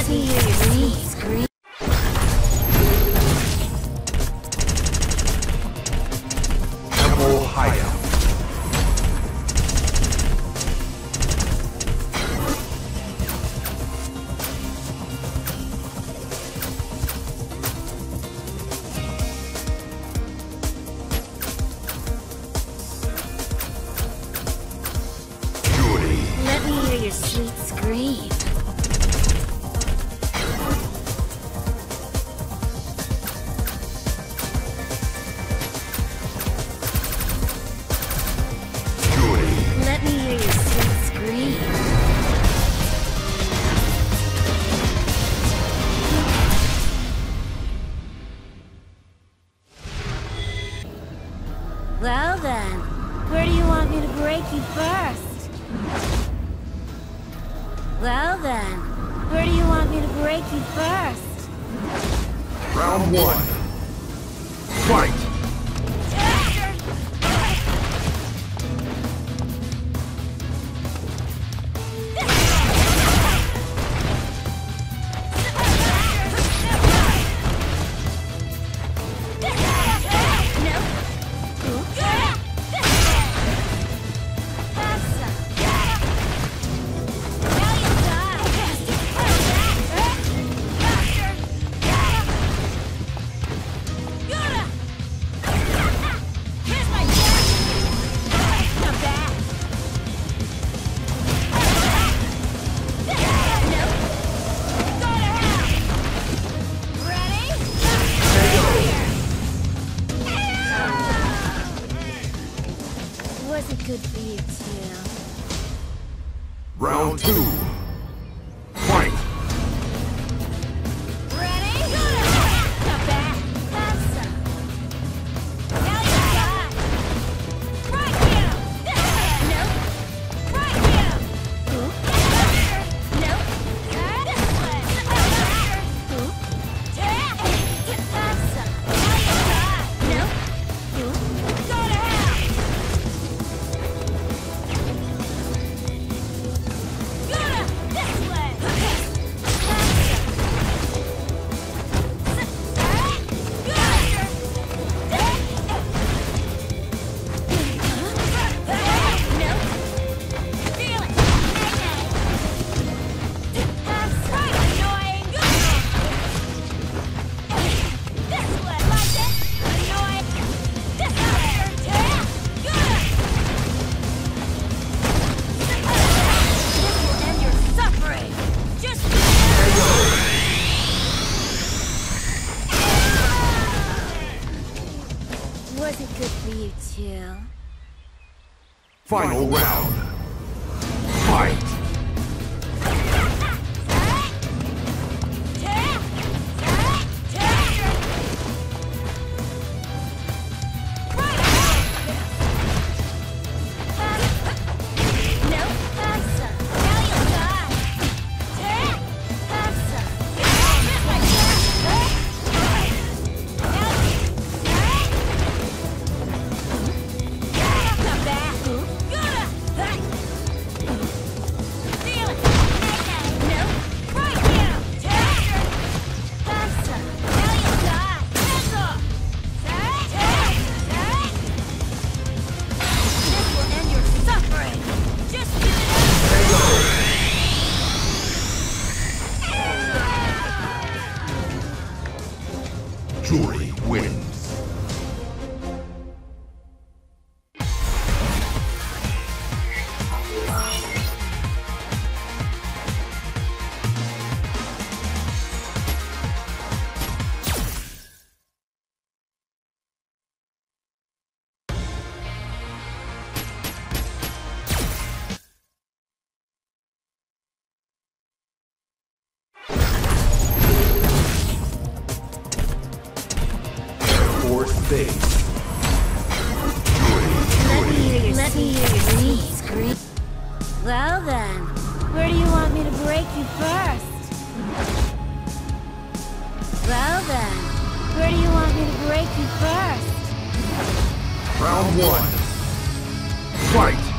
Let me hear your knees scream. Double higher. Let me hear your sweet scream. Well then, where do you want me to break you first? Well then, where do you want me to break you first? Round one. Fight! Good for you too. Round two. Fight. Was it good for you too? Final round. Fight! Jury wins. Thing. Let me hear your knees scream. Well then, where do you want me to break you first? Well then, where do you want me to break you first? Round one. Fight!